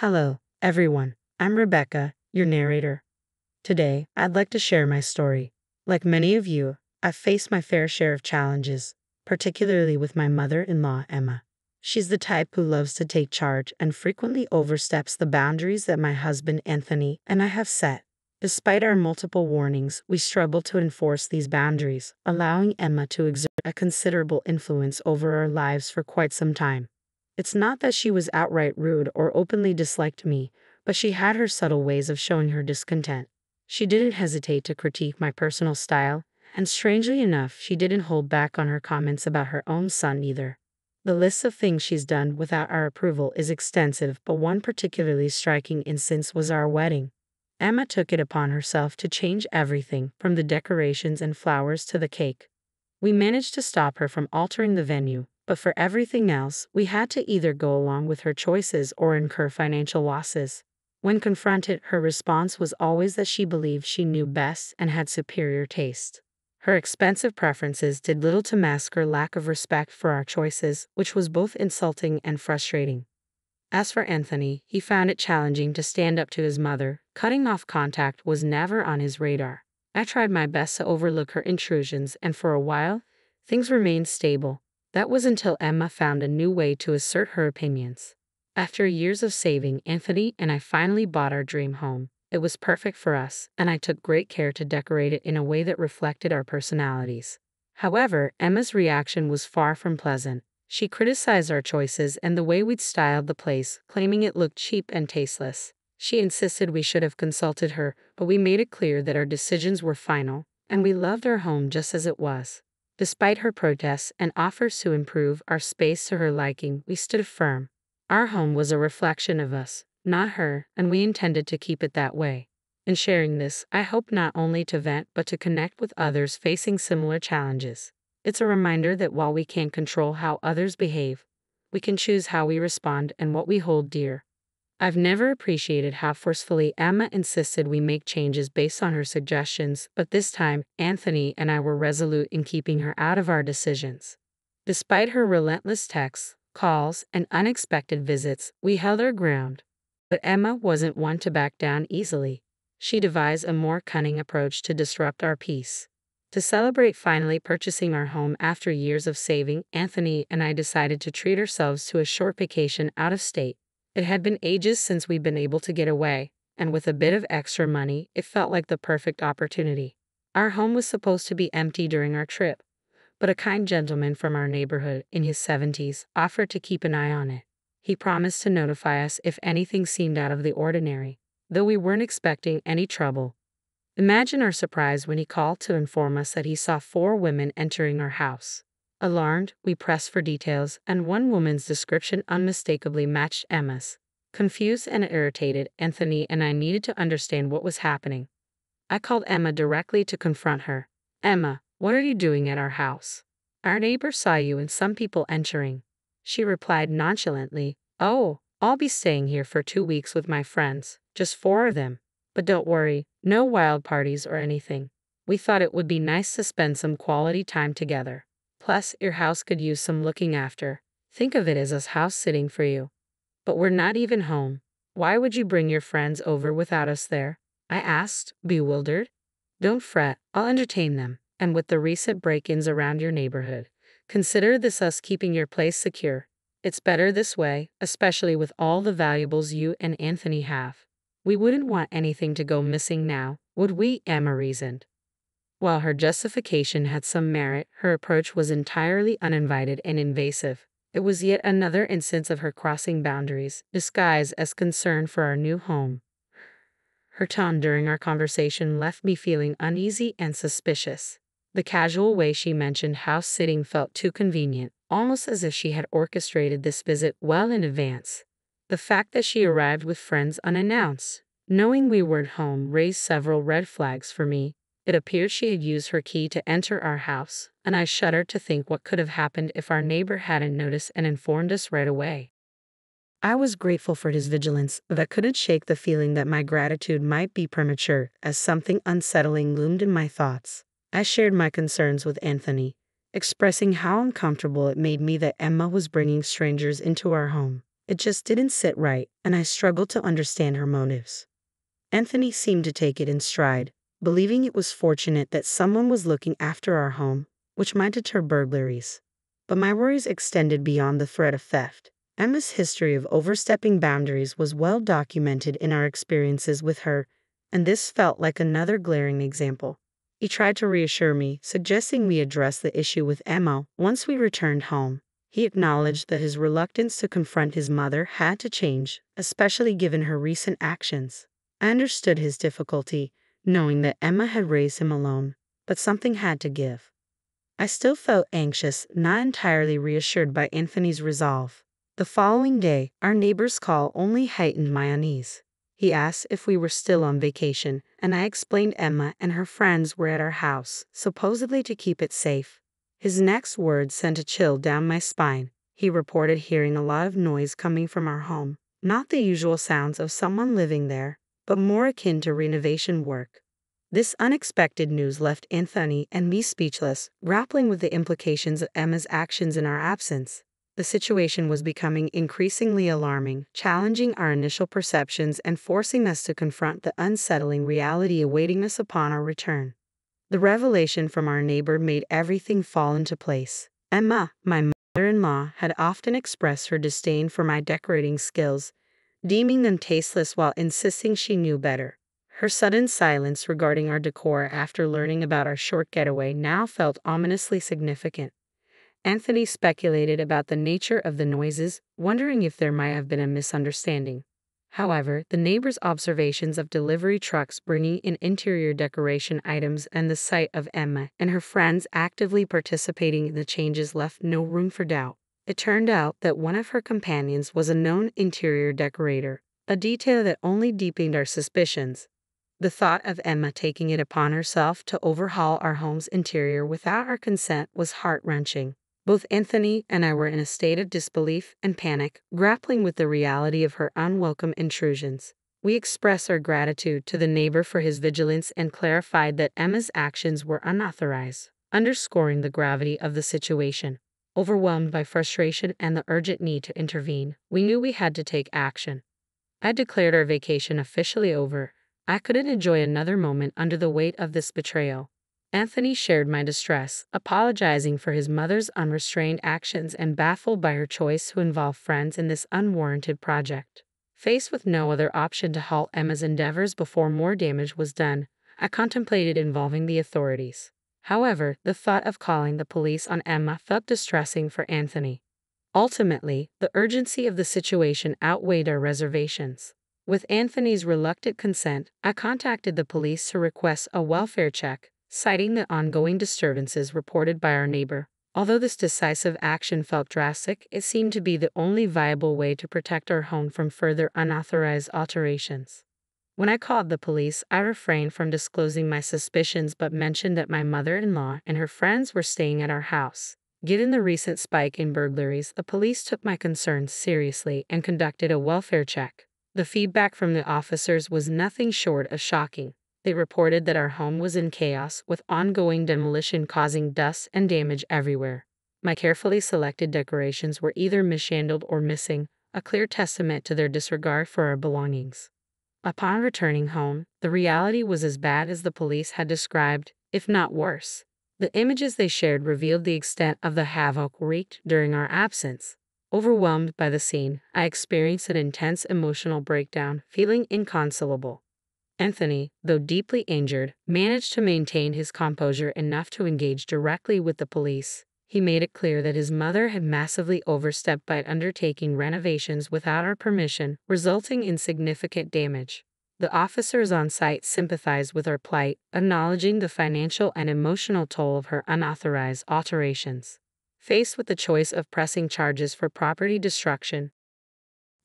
Hello, everyone. I'm Rebecca, your narrator. Today, I'd like to share my story. Like many of you, I've faced my fair share of challenges, particularly with my mother-in-law, Emma. She's the type who loves to take charge and frequently oversteps the boundaries that my husband, Anthony, and I have set. Despite our multiple warnings, we struggle to enforce these boundaries, allowing Emma to exert a considerable influence over our lives for quite some time. It's not that she was outright rude or openly disliked me, but she had her subtle ways of showing her discontent. She didn't hesitate to critique my personal style, and strangely enough, she didn't hold back on her comments about her own son either. The list of things she's done without our approval is extensive, but one particularly striking instance was our wedding. Emma took it upon herself to change everything, from the decorations and flowers to the cake. We managed to stop her from altering the venue, but for everything else, we had to either go along with her choices or incur financial losses. When confronted, her response was always that she believed she knew best and had superior taste. Her expensive preferences did little to mask her lack of respect for our choices, which was both insulting and frustrating. As for Anthony, he found it challenging to stand up to his mother. Cutting off contact was never on his radar. I tried my best to overlook her intrusions, and for a while, things remained stable. That was until Emma found a new way to assert her opinions. After years of saving, Anthony and I finally bought our dream home. It was perfect for us, and I took great care to decorate it in a way that reflected our personalities. However, Emma's reaction was far from pleasant. She criticized our choices and the way we'd styled the place, claiming it looked cheap and tasteless. She insisted we should have consulted her, but we made it clear that our decisions were final, and we loved our home just as it was. Despite her protests and offers to improve our space to her liking, we stood firm. Our home was a reflection of us, not her, and we intended to keep it that way. In sharing this, I hope not only to vent but to connect with others facing similar challenges. It's a reminder that while we can't control how others behave, we can choose how we respond and what we hold dear. I've never appreciated how forcefully Emma insisted we make changes based on her suggestions, but this time, Anthony and I were resolute in keeping her out of our decisions. Despite her relentless texts, calls, and unexpected visits, we held our ground. But Emma wasn't one to back down easily. She devised a more cunning approach to disrupt our peace. To celebrate finally purchasing our home after years of saving, Anthony and I decided to treat ourselves to a short vacation out of state. It had been ages since we'd been able to get away, and with a bit of extra money, it felt like the perfect opportunity. Our home was supposed to be empty during our trip, but a kind gentleman from our neighborhood in his 70s offered to keep an eye on it. He promised to notify us if anything seemed out of the ordinary, though we weren't expecting any trouble. Imagine our surprise when he called to inform us that he saw 4 women entering our house. Alarmed, we pressed for details, and one woman's description unmistakably matched Emma's. Confused and irritated, Anthony and I needed to understand what was happening. I called Emma directly to confront her. "Emma, what are you doing at our house? Our neighbor saw you and some people entering." She replied nonchalantly, "Oh, I'll be staying here for 2 weeks with my friends, just 4 of them. But don't worry, no wild parties or anything. We thought it would be nice to spend some quality time together. Plus, your house could use some looking after. Think of it as us house-sitting for you. But we're not even home. Why would you bring your friends over without us there?" I asked, bewildered. "Don't fret, I'll entertain them. And with the recent break-ins around your neighborhood, consider this us keeping your place secure. It's better this way, especially with all the valuables you and Anthony have. We wouldn't want anything to go missing now, would we?" Emma reasoned. While her justification had some merit, her approach was entirely uninvited and invasive. It was yet another instance of her crossing boundaries, disguised as concern for our new home. Her tone during our conversation left me feeling uneasy and suspicious. The casual way she mentioned house-sitting felt too convenient, almost as if she had orchestrated this visit well in advance. The fact that she arrived with friends unannounced, knowing we weren't home, raised several red flags for me. It appeared she had used her key to enter our house, and I shuddered to think what could have happened if our neighbor hadn't noticed and informed us right away. I was grateful for his vigilance, but I couldn't shake the feeling that my gratitude might be premature, as something unsettling loomed in my thoughts. I shared my concerns with Anthony, expressing how uncomfortable it made me that Emma was bringing strangers into our home. It just didn't sit right, and I struggled to understand her motives. Anthony seemed to take it in stride, believing it was fortunate that someone was looking after our home, which might deter burglaries. But my worries extended beyond the threat of theft. Emma's history of overstepping boundaries was well documented in our experiences with her, and this felt like another glaring example. He tried to reassure me, suggesting we address the issue with Emma once we returned home. He acknowledged that his reluctance to confront his mother had to change, especially given her recent actions. I understood his difficulty, knowing that Emma had raised him alone, but something had to give. I still felt anxious, not entirely reassured by Anthony's resolve. The following day, our neighbor's call only heightened my unease. He asked if we were still on vacation, and I explained Emma and her friends were at our house, supposedly to keep it safe. His next words sent a chill down my spine. He reported hearing a lot of noise coming from our home, not the usual sounds of someone living there, but more akin to renovation work. This unexpected news left Anthony and me speechless, grappling with the implications of Emma's actions in our absence. The situation was becoming increasingly alarming, challenging our initial perceptions and forcing us to confront the unsettling reality awaiting us upon our return. The revelation from our neighbor made everything fall into place. Emma, my mother-in-law, had often expressed her disdain for my decorating skills, deeming them tasteless while insisting she knew better. Her sudden silence regarding our decor after learning about our short getaway now felt ominously significant. Anthony speculated about the nature of the noises, wondering if there might have been a misunderstanding. However, the neighbor's observations of delivery trucks bringing in interior decoration items and the sight of Emma and her friends actively participating in the changes left no room for doubt. It turned out that one of her companions was a known interior decorator, a detail that only deepened our suspicions. The thought of Emma taking it upon herself to overhaul our home's interior without our consent was heart-wrenching. Both Anthony and I were in a state of disbelief and panic, grappling with the reality of her unwelcome intrusions. We expressed our gratitude to the neighbor for his vigilance and clarified that Emma's actions were unauthorized, underscoring the gravity of the situation. Overwhelmed by frustration and the urgent need to intervene, we knew we had to take action. I declared our vacation officially over. I couldn't enjoy another moment under the weight of this betrayal. Anthony shared my distress, apologizing for his mother's unrestrained actions and baffled by her choice to involve friends in this unwarranted project. Faced with no other option to halt Emma's endeavors before more damage was done, I contemplated involving the authorities. However, the thought of calling the police on Emma felt distressing for Anthony. Ultimately, the urgency of the situation outweighed our reservations. With Anthony's reluctant consent, I contacted the police to request a welfare check, citing the ongoing disturbances reported by our neighbor. Although this decisive action felt drastic, it seemed to be the only viable way to protect our home from further unauthorized alterations. When I called the police, I refrained from disclosing my suspicions but mentioned that my mother-in-law and her friends were staying at our house. Given the recent spike in burglaries, the police took my concerns seriously and conducted a welfare check. The feedback from the officers was nothing short of shocking. They reported that our home was in chaos, with ongoing demolition causing dust and damage everywhere. My carefully selected decorations were either mishandled or missing, a clear testament to their disregard for our belongings. Upon returning home, the reality was as bad as the police had described, if not worse. The images they shared revealed the extent of the havoc wreaked during our absence. Overwhelmed by the scene, I experienced an intense emotional breakdown, feeling inconsolable. Anthony, though deeply injured, managed to maintain his composure enough to engage directly with the police. He made it clear that his mother had massively overstepped by undertaking renovations without our permission, resulting in significant damage. The officers on site sympathized with our plight, acknowledging the financial and emotional toll of her unauthorized alterations. Faced with the choice of pressing charges for property destruction,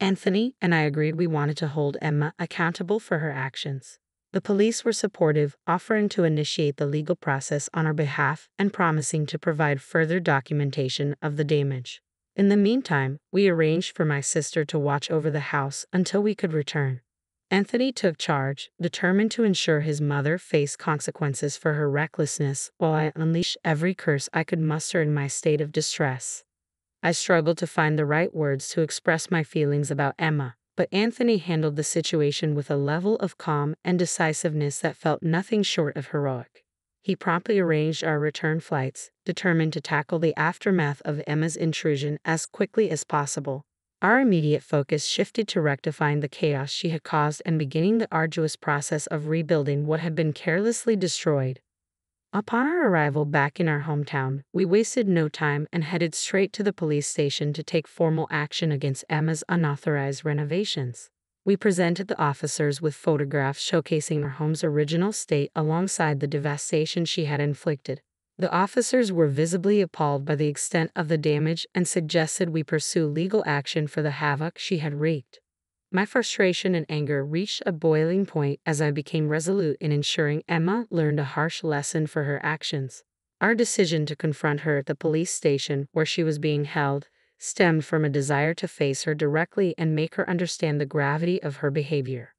Anthony and I agreed we wanted to hold Emma accountable for her actions. The police were supportive, offering to initiate the legal process on our behalf and promising to provide further documentation of the damage. In the meantime, we arranged for my sister to watch over the house until we could return. Anthony took charge, determined to ensure his mother faced consequences for her recklessness while I unleashed every curse I could muster in my state of distress. I struggled to find the right words to express my feelings about Emma, but Anthony handled the situation with a level of calm and decisiveness that felt nothing short of heroic. He promptly arranged our return flights, determined to tackle the aftermath of Emma's intrusion as quickly as possible. Our immediate focus shifted to rectifying the chaos she had caused and beginning the arduous process of rebuilding what had been carelessly destroyed. Upon our arrival back in our hometown, we wasted no time and headed straight to the police station to take formal action against Emma's unauthorized renovations. We presented the officers with photographs showcasing our home's original state alongside the devastation she had inflicted. The officers were visibly appalled by the extent of the damage and suggested we pursue legal action for the havoc she had wreaked. My frustration and anger reached a boiling point as I became resolute in ensuring Emma learned a harsh lesson for her actions. Our decision to confront her at the police station where she was being held stemmed from a desire to face her directly and make her understand the gravity of her behavior.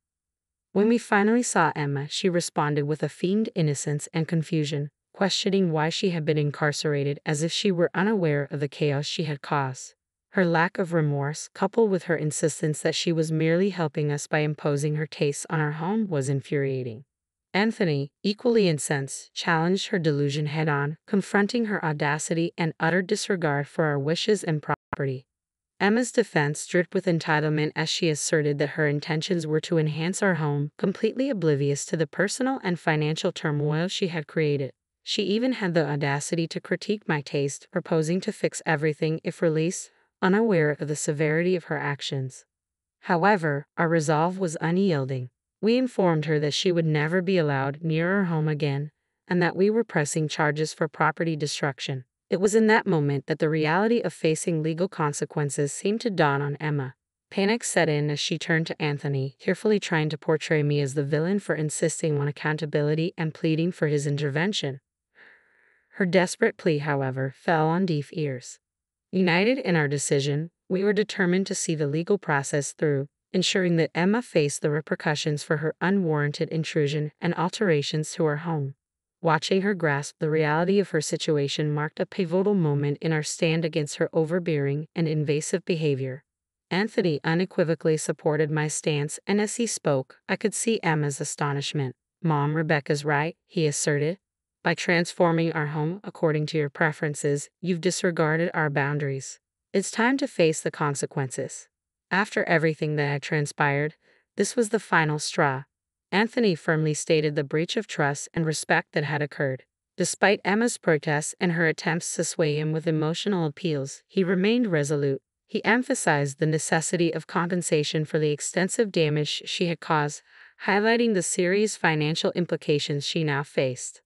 When we finally saw Emma, she responded with a feigned innocence and confusion, questioning why she had been incarcerated as if she were unaware of the chaos she had caused. Her lack of remorse, coupled with her insistence that she was merely helping us by imposing her tastes on our home, was infuriating. Anthony, equally incensed, challenged her delusion head-on, confronting her audacity and utter disregard for our wishes and property. Emma's defense dripped with entitlement as she asserted that her intentions were to enhance our home, completely oblivious to the personal and financial turmoil she had created. She even had the audacity to critique my taste, proposing to fix everything if released, unaware of the severity of her actions. However, our resolve was unyielding. We informed her that she would never be allowed near her home again, and that we were pressing charges for property destruction. It was in that moment that the reality of facing legal consequences seemed to dawn on Emma. Panic set in as she turned to Anthony, carefully trying to portray me as the villain for insisting on accountability and pleading for his intervention. Her desperate plea, however, fell on deaf ears. United in our decision, we were determined to see the legal process through, ensuring that Emma faced the repercussions for her unwarranted intrusion and alterations to her home. Watching her grasp the reality of her situation marked a pivotal moment in our stand against her overbearing and invasive behavior. Anthony unequivocally supported my stance, and as he spoke, I could see Emma's astonishment. "Mom, Rebecca's right," he asserted. "By transforming our home according to your preferences, you've disregarded our boundaries. It's time to face the consequences." After everything that had transpired, this was the final straw. Anthony firmly stated the breach of trust and respect that had occurred. Despite Emma's protests and her attempts to sway him with emotional appeals, he remained resolute. He emphasized the necessity of compensation for the extensive damage she had caused, highlighting the serious financial implications she now faced.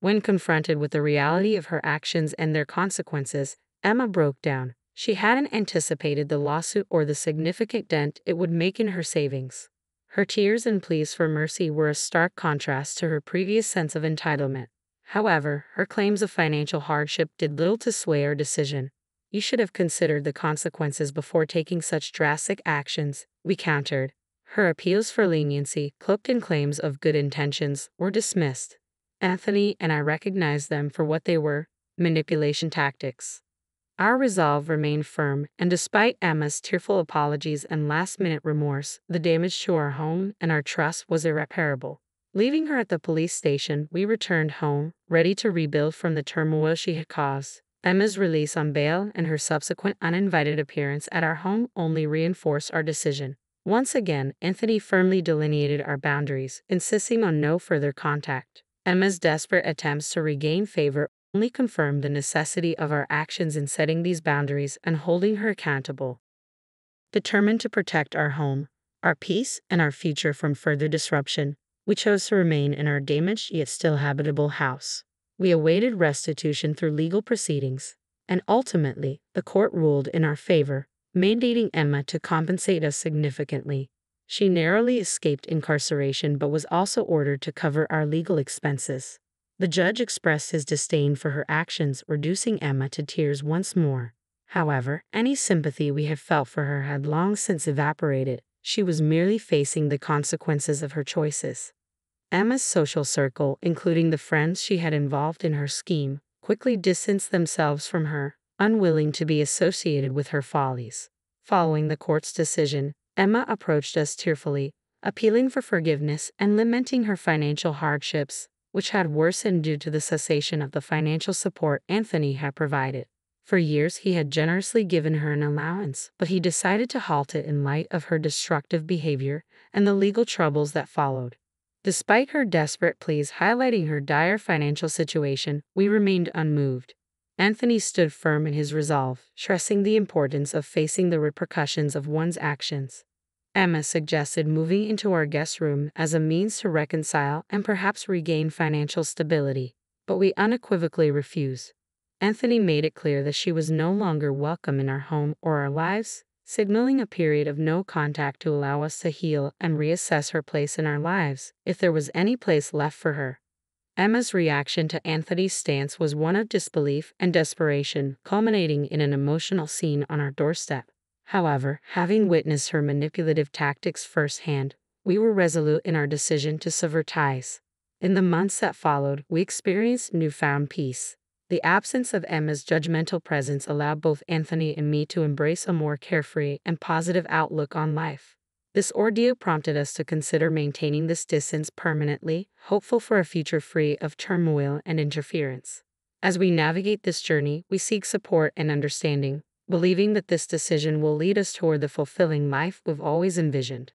When confronted with the reality of her actions and their consequences, Emma broke down. She hadn't anticipated the lawsuit or the significant dent it would make in her savings. Her tears and pleas for mercy were a stark contrast to her previous sense of entitlement. However, her claims of financial hardship did little to sway our decision. "You should have considered the consequences before taking such drastic actions," we countered. Her appeals for leniency, cloaked in claims of good intentions, were dismissed. Anthony and I recognized them for what they were: manipulation tactics. Our resolve remained firm, and despite Emma's tearful apologies and last-minute remorse, the damage to our home and our trust was irreparable. Leaving her at the police station, we returned home, ready to rebuild from the turmoil she had caused. Emma's release on bail and her subsequent uninvited appearance at our home only reinforced our decision. Once again, Anthony firmly delineated our boundaries, insisting on no further contact. Emma's desperate attempts to regain favor only confirmed the necessity of our actions in setting these boundaries and holding her accountable. Determined to protect our home, our peace, and our future from further disruption, we chose to remain in our damaged yet still habitable house. We awaited restitution through legal proceedings, and ultimately, the court ruled in our favor, mandating Emma to compensate us significantly. She narrowly escaped incarceration but was also ordered to cover our legal expenses. The judge expressed his disdain for her actions, reducing Emma to tears once more. However, any sympathy we had felt for her had long since evaporated. She was merely facing the consequences of her choices. Emma's social circle, including the friends she had involved in her scheme, quickly distanced themselves from her, unwilling to be associated with her follies. Following the court's decision, Emma approached us tearfully, appealing for forgiveness and lamenting her financial hardships, which had worsened due to the cessation of the financial support Anthony had provided. For years he had generously given her an allowance, but he decided to halt it in light of her destructive behavior and the legal troubles that followed. Despite her desperate pleas highlighting her dire financial situation, we remained unmoved. Anthony stood firm in his resolve, stressing the importance of facing the repercussions of one's actions. Emma suggested moving into our guest room as a means to reconcile and perhaps regain financial stability, but we unequivocally refused. Anthony made it clear that she was no longer welcome in our home or our lives, signaling a period of no contact to allow us to heal and reassess her place in our lives, if there was any place left for her. Emma's reaction to Anthony's stance was one of disbelief and desperation, culminating in an emotional scene on our doorstep. However, having witnessed her manipulative tactics firsthand, we were resolute in our decision to sever ties. In the months that followed, we experienced newfound peace. The absence of Emma's judgmental presence allowed both Anthony and me to embrace a more carefree and positive outlook on life. This ordeal prompted us to consider maintaining this distance permanently, hopeful for a future free of turmoil and interference. As we navigate this journey, we seek support and understanding, believing that this decision will lead us toward the fulfilling life we've always envisioned.